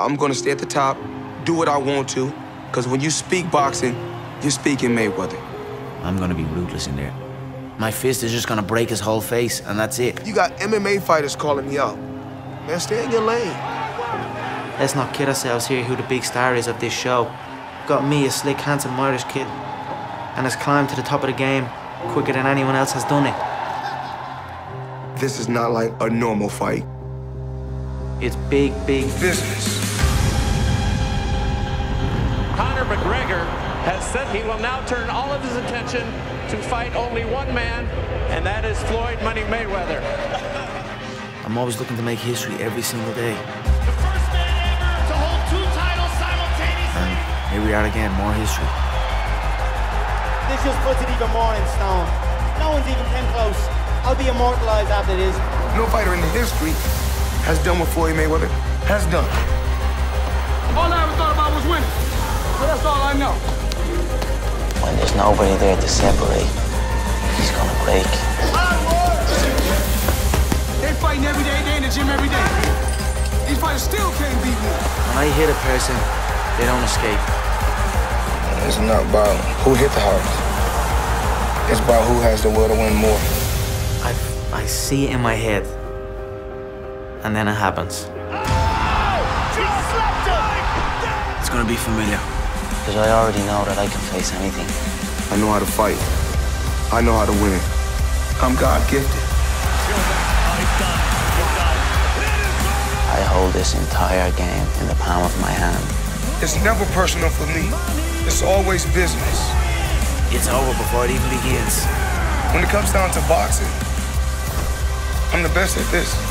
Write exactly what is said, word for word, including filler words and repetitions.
I'm gonna stay at the top, do what I want to, because when you speak boxing, you're speaking Mayweather. I'm gonna be ruthless in there. My fist is just gonna break his whole face, and that's it. You got M M A fighters calling me out. Man, stay in your lane. Let's not kid ourselves here who the big star is of this show. Got me, a slick, handsome Irish kid, and has climbed to the top of the game quicker than anyone else has done it. This is not like a normal fight. It's big, big business. Conor McGregor has said he will now turn all of his attention to fight only one man, and that is Floyd Money Mayweather. I'm always looking to make history every single day. The first man ever to hold two titles simultaneously. And here we are again, more history. This just puts it even more in stone. No one's even came close. I'll be immortalized after this. No fighter in the history has done what Floyd Mayweather has done. All I ever thought about was winning. So that's all I know. When there's nobody there to separate, he's gonna break. They're fighting every day, they're in the gym every day. These fighters still can't beat me. When I hit a person, they don't escape. It's not about who hit the hardest. It's about who has the will to win more. I, I see it in my head. And then it happens. Oh, it's gonna be familiar. Because I already know that I can face anything. I know how to fight. I know how to win. I'm God-gifted. I hold this entire game in the palm of my hand. It's never personal for me. It's always business. It's over before it even begins. When it comes down to boxing, I'm the best at this.